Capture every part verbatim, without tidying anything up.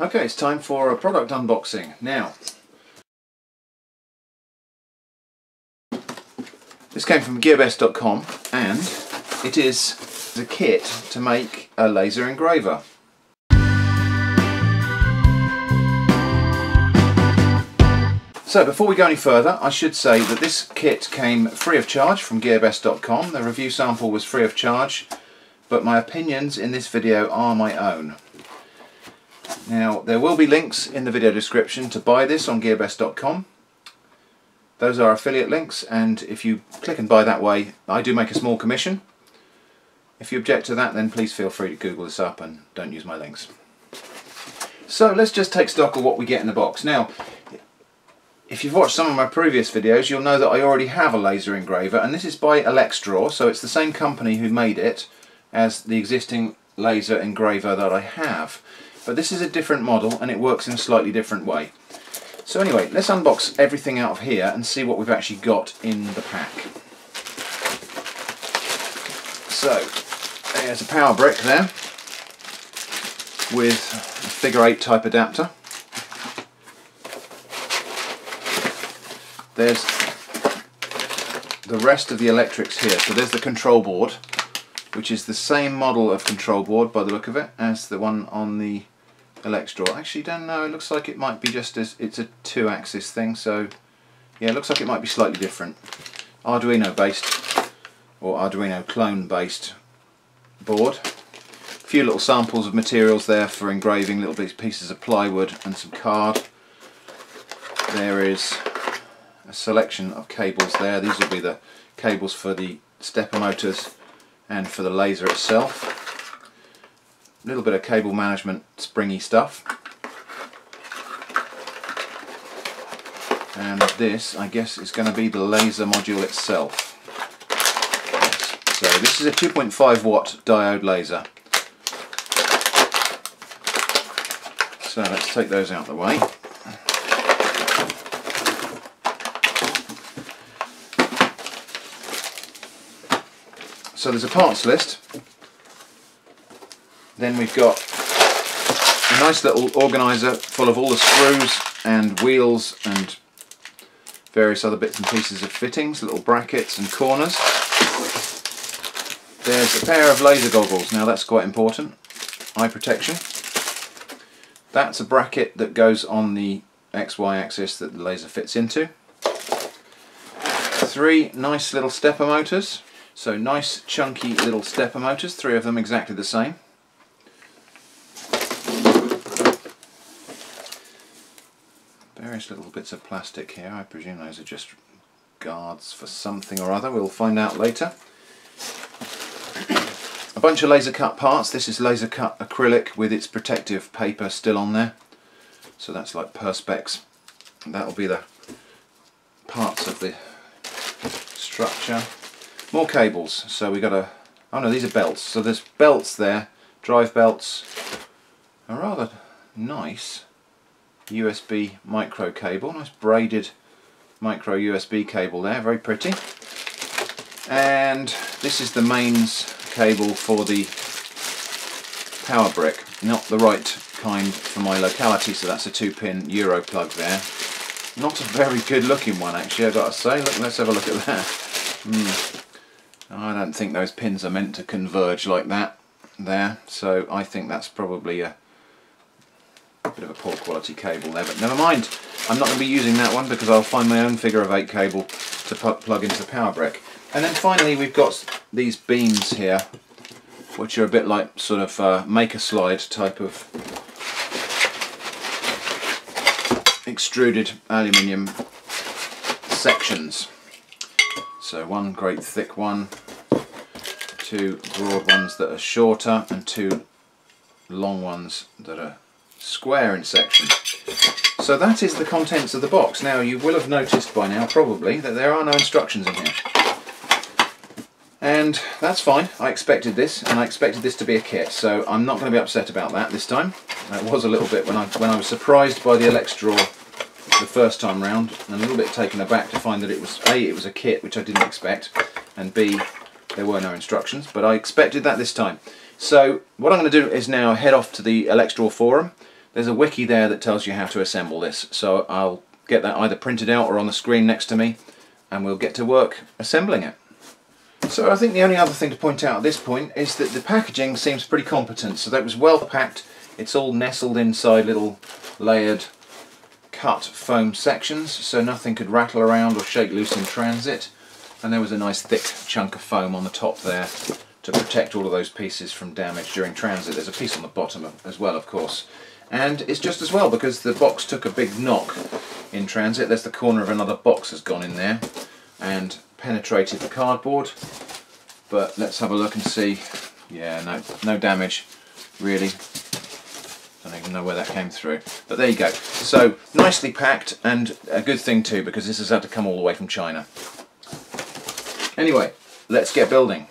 Okay, it's time for a product unboxing. Now, this came from GearBest dot com and it is a kit to make a laser engraver. So before we go any further, I should say that this kit came free of charge from GearBest dot com. The review sample was free of charge, but my opinions in this video are my own. Now, there will be links in the video description to buy this on GearBest dot com. Those are affiliate links, and if you click and buy that way, I do make a small commission. If you object to that, then please feel free to Google this up and don't use my links. So let's just take stock of what we get in the box. Now, if you've watched some of my previous videos, you'll know that I already have a laser engraver, and this is by EleksDraw, so it's the same company who made it as the existing laser engraver that I have. But this is a different model and it works in a slightly different way. So anyway, let's unbox everything out of here and see what we've actually got in the pack. So, there's a power brick there with a figure eight type adapter. There's the rest of the electrics here. So there's the control board, which is the same model of control board by the look of it as the one on the EleksDraw. Actually, don't know, it looks like it might be just as it's a two axis thing, so yeah, it looks like it might be slightly different. Arduino based or Arduino clone based board. A few little samples of materials there for engraving, little pieces of plywood and some card. There is a selection of cables there. These will be the cables for the stepper motors and for the laser itself. A little bit of cable management springy stuff. And this, I guess, is going to be the laser module itself. So this is a two point five watt diode laser. So let's take those out of the way. So there's a parts list. Then we've got a nice little organizer full of all the screws and wheels and various other bits and pieces of fittings, little brackets and corners. There's a pair of laser goggles. Now that's quite important. Eye protection. That's a bracket that goes on the X Y axis that the laser fits into. Three nice little stepper motors. So nice chunky little stepper motors, three of them exactly the same. Various little bits of plastic here, I presume those are just guards for something or other, we'll find out later. A bunch of laser cut parts, this is laser cut acrylic with its protective paper still on there. So that's like Perspex, and that'll be the parts of the structure. More cables, so we got a, oh no, these are belts, so there's belts there, drive belts, a rather nice U S B micro cable, nice braided micro U S B cable there, very pretty. And this is the mains cable for the power brick, not the right kind for my locality, so that's a two pin Euro plug there. Not a very good looking one actually, I've got to say. Look, let's have a look at that. Mm. I don't think those pins are meant to converge like that there, so I think that's probably a bit of a poor quality cable there, but never mind. I'm not going to be using that one because I'll find my own figure of eight cable to plug into the power brick. And then finally we've got these beams here, which are a bit like sort of uh, make-a-slide type of extruded aluminium sections. So one great thick one, two broad ones that are shorter, and two long ones that are square in section. So that is the contents of the box. Now you will have noticed by now probably that there are no instructions in here. And that's fine, I expected this, and I expected this to be a kit, so I'm not going to be upset about that this time. That was a little bit when I, when I was surprised by the EleksDraw the first time round, and a little bit taken aback to find that it was A, it was a kit, which I didn't expect, and B, there were no instructions, but I expected that this time. So what I'm going to do is now head off to the EleksDraw forum, There's a wiki there that tells you how to assemble this, so I'll get that either printed out or on the screen next to me, and we'll get to work assembling it. So I think the only other thing to point out at this point is that the packaging seems pretty competent. So that was well packed, it's all nestled inside little layered cut foam sections, so nothing could rattle around or shake loose in transit, and there was a nice thick chunk of foam on the top there to protect all of those pieces from damage during transit. There's a piece on the bottom as well, of course. And it's just as well, because the box took a big knock in transit. There's the corner of another box has gone in there and penetrated the cardboard. But let's have a look and see. Yeah, no, no damage, really. Don't even know where that came through. But there you go. So, nicely packed, and a good thing too, because this has had to come all the way from China. Anyway, let's get building.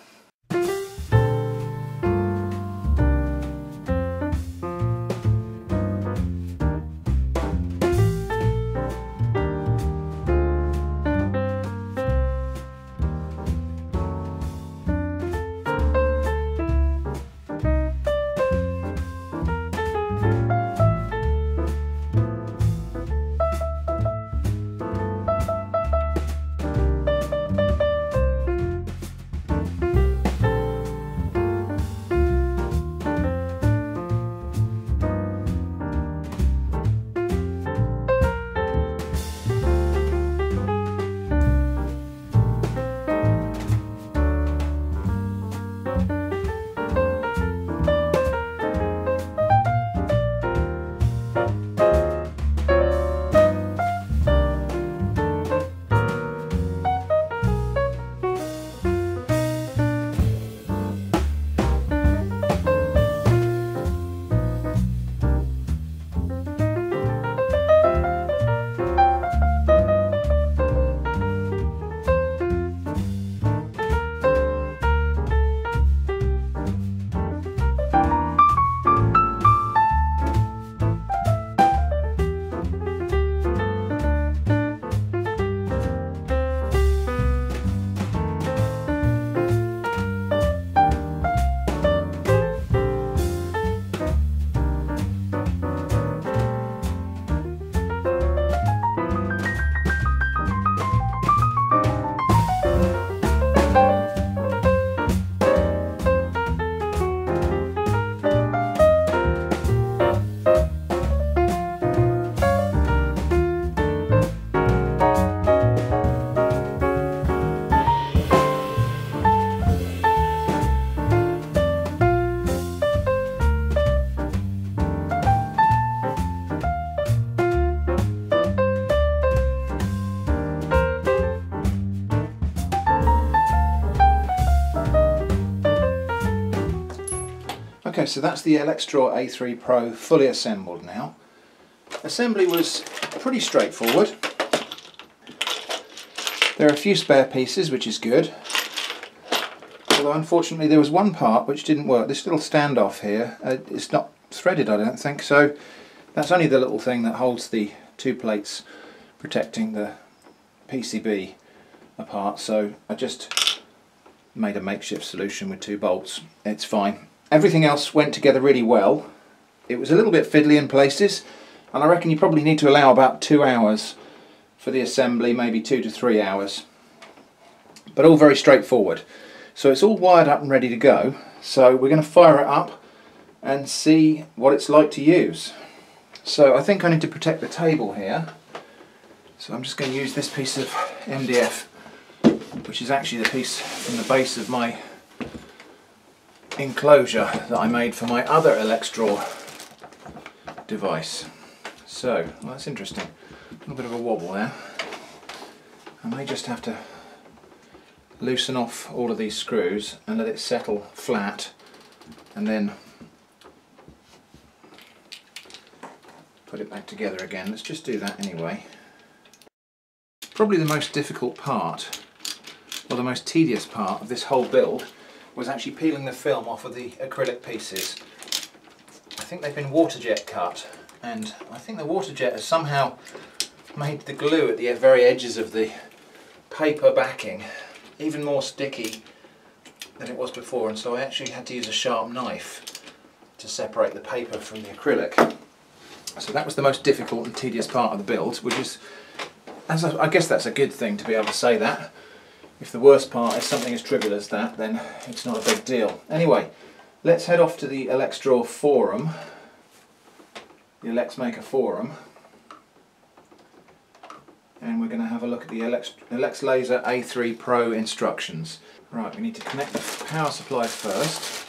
So that's the EleksMaker A three Pro fully assembled now. Assembly was pretty straightforward. There are a few spare pieces, which is good. Although unfortunately there was one part which didn't work. This little standoff here, uh, it's not threaded, I don't think, so that's only the little thing that holds the two plates protecting the P C B apart, so I just made a makeshift solution with two bolts. It's fine. Everything else went together really well. It was a little bit fiddly in places, and I reckon you probably need to allow about two hours for the assembly, maybe two to three hours. But all very straightforward. So it's all wired up and ready to go. So we're going to fire it up and see what it's like to use. So I think I need to protect the table here. So I'm just going to use this piece of M D F, which is actually the piece from the base of my enclosure that I made for my other EleksMaker device. So, well, that's interesting. A little bit of a wobble there. I may just have to loosen off all of these screws and let it settle flat, and then put it back together again. Let's just do that anyway. Probably the most difficult part, or the most tedious part of this whole build, was actually peeling the film off of the acrylic pieces. I think they've been water jet cut, and I think the water jet has somehow made the glue at the very edges of the paper backing even more sticky than it was before, and so I actually had to use a sharp knife to separate the paper from the acrylic. So that was the most difficult and tedious part of the build, which is, as I, I guess that's a good thing to be able to say that. If the worst part is something as trivial as that, then it's not a big deal. Anyway, let's head off to the EleksDraw forum, the EleksMaker forum, and we're going to have a look at the EleksLaser A three Pro instructions. Right, we need to connect the power supply first.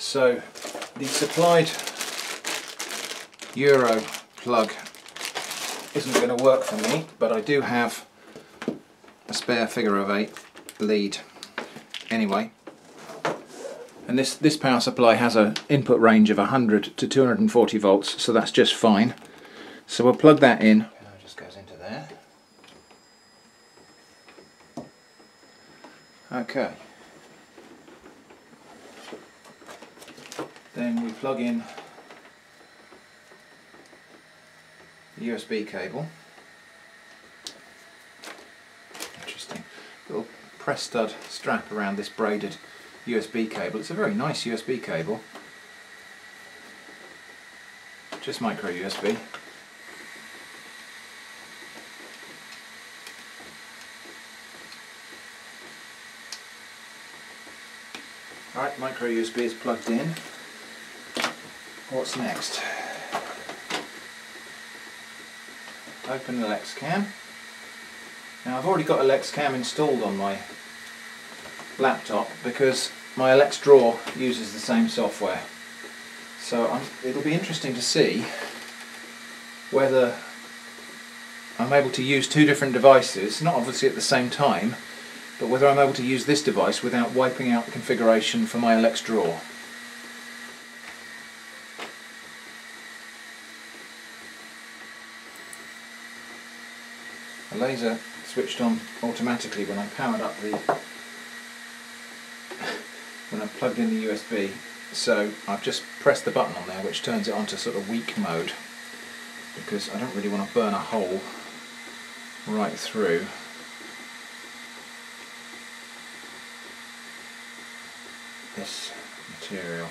So the supplied Euro plug isn't going to work for me, but I do have a spare figure of eight lead anyway. And this, this power supply has an input range of one hundred to two hundred forty volts, so that's just fine. So we'll plug that in. It just goes into there. Okay. Then we plug in the U S B cable. Interesting. Little press stud strap around this braided U S B cable. It's a very nice U S B cable. Just micro U S B. Alright, micro U S B is plugged in. What's next? Open EleksCam. Now I've already got EleksCam installed on my laptop because my EleksDraw uses the same software. So I'm, it'll be interesting to see whether I'm able to use two different devices, not obviously at the same time, but whether I'm able to use this device without wiping out the configuration for my EleksDraw. The laser switched on automatically when I powered up the when I plugged in the U S B, so I've just pressed the button on there, which turns it on to sort of weak mode, because I don't really want to burn a hole right through. This material.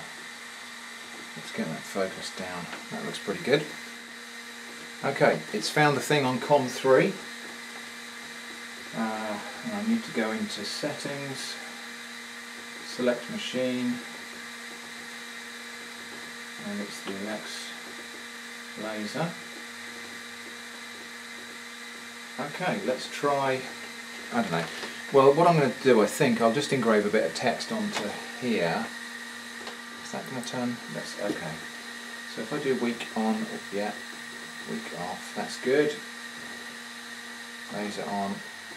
Let's get that focus down. That looks pretty good. Okay, it's found the thing on COM three. Uh, I need to go into settings, select machine, and it's the EleksLaser. Okay, let's try, I don't know. Well, what I'm going to do, I think, I'll just engrave a bit of text onto here. Is that going to turn? That's okay. So if I do weak on, oh, yeah, weak off, that's good. Laser on,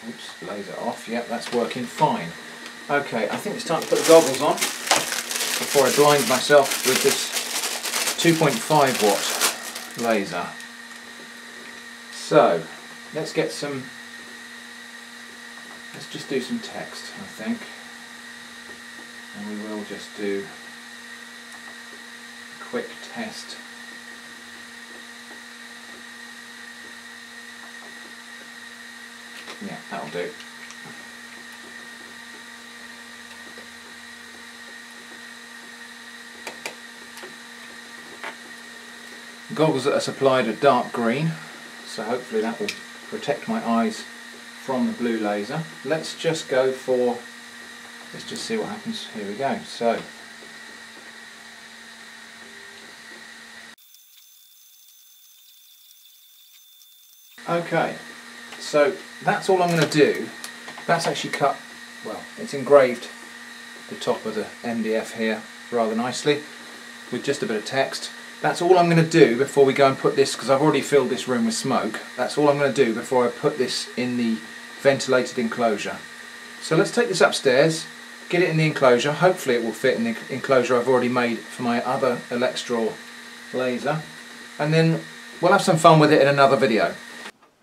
oops, laser off, yep, that's working fine. Okay, I think it's time to put the goggles on before I blind myself with this two point five watt laser. So, let's get some, let's just do some text, I think. And we will just do a quick test. Yeah, that'll do. The goggles that are supplied are dark green, so hopefully that will protect my eyes from the blue laser. Let's just go for, let's just see what happens. Here we go. So. Okay. So that's all I'm going to do. That's actually cut, well, it's engraved the top of the M D F here rather nicely with just a bit of text. That's all I'm going to do before we go and put this, because I've already filled this room with smoke. That's all I'm going to do before I put this in the ventilated enclosure. So let's take this upstairs, get it in the enclosure. Hopefully it will fit in the enclosure I've already made for my other EleksDraw laser. And then we'll have some fun with it in another video.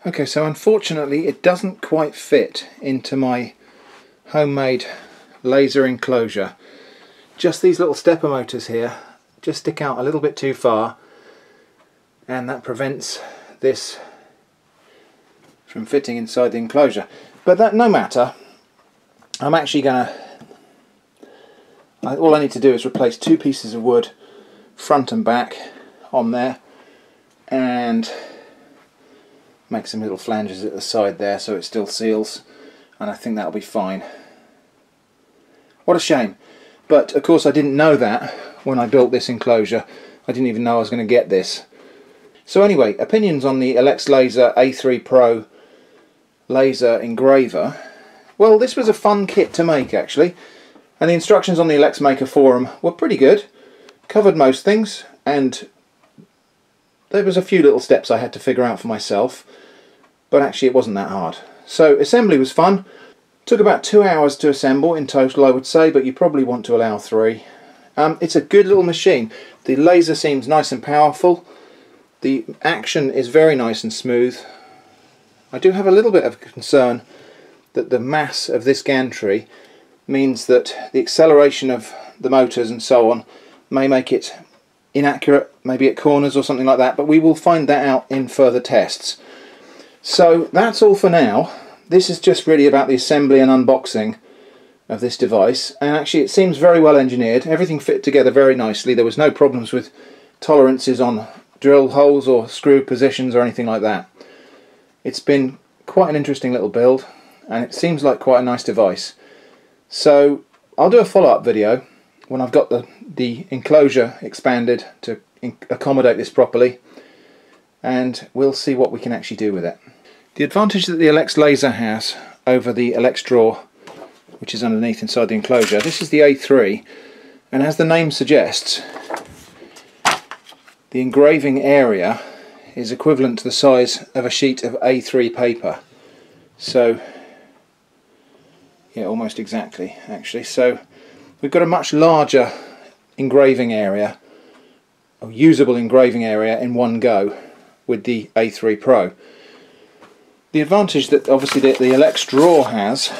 Okay, so unfortunately it doesn't quite fit into my homemade laser enclosure. Just these little stepper motors here just stick out a little bit too far, and that prevents this from fitting inside the enclosure. But that no matter, I'm actually gonna, all I need to do is replace two pieces of wood front and back on there, and make some little flanges at the side there so it still seals, and I think that'll be fine. What a shame, but of course I didn't know that when I built this enclosure. I didn't even know I was going to get this. So anyway, opinions on the EleksLaser A three Pro laser engraver. Well, this was a fun kit to make actually, and the instructions on the EleksMaker forum were pretty good, covered most things, and there was a few little steps I had to figure out for myself, but actually it wasn't that hard. So assembly was fun. Took about two hours to assemble in total, I would say, but you probably want to allow three. Um, it's a good little machine. The laser seems nice and powerful. The action is very nice and smooth. I do have a little bit of concern that the mass of this gantry means that the acceleration of the motors and so on may make it inaccurate, maybe at corners or something like that, but we will find that out in further tests. So that's all for now. This is just really about the assembly and unboxing of this device, and actually it seems very well engineered. Everything fit together very nicely. There was no problems with tolerances on drill holes or screw positions or anything like that. It's been quite an interesting little build, and it seems like quite a nice device. So I'll do a follow-up video when I've got the, the enclosure expanded to accommodate this properly, and we'll see what we can actually do with it. The advantage that the EleksLaser has over the EleksDraw, which is underneath inside the enclosure, this is the A three, and as the name suggests, the engraving area is equivalent to the size of a sheet of A three paper. So yeah, almost exactly actually. So we've got a much larger engraving area, or usable engraving area, in one go with the A three Pro. The advantage that obviously the, the EleksDraw has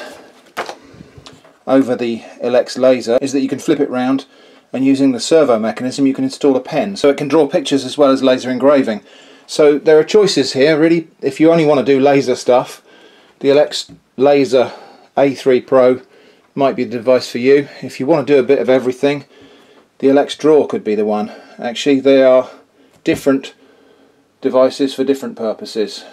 over the EleksLaser is that you can flip it round, and using the servo mechanism you can install a pen, so it can draw pictures as well as laser engraving. So there are choices here really. If you only want to do laser stuff, the EleksLaser A three Pro might be the device for you. If you want to do a bit of everything, the EleksDraw could be the one. Actually, they are different devices for different purposes.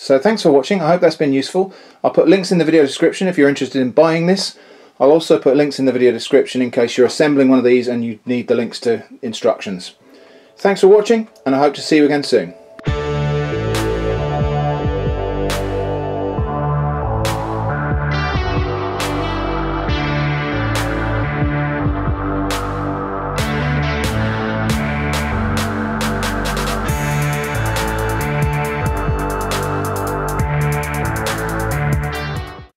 So thanks for watching. I hope that's been useful. I'll put links in the video description if you're interested in buying this. I'll also put links in the video description in case you're assembling one of these and you need the links to instructions. Thanks for watching, and I hope to see you again soon.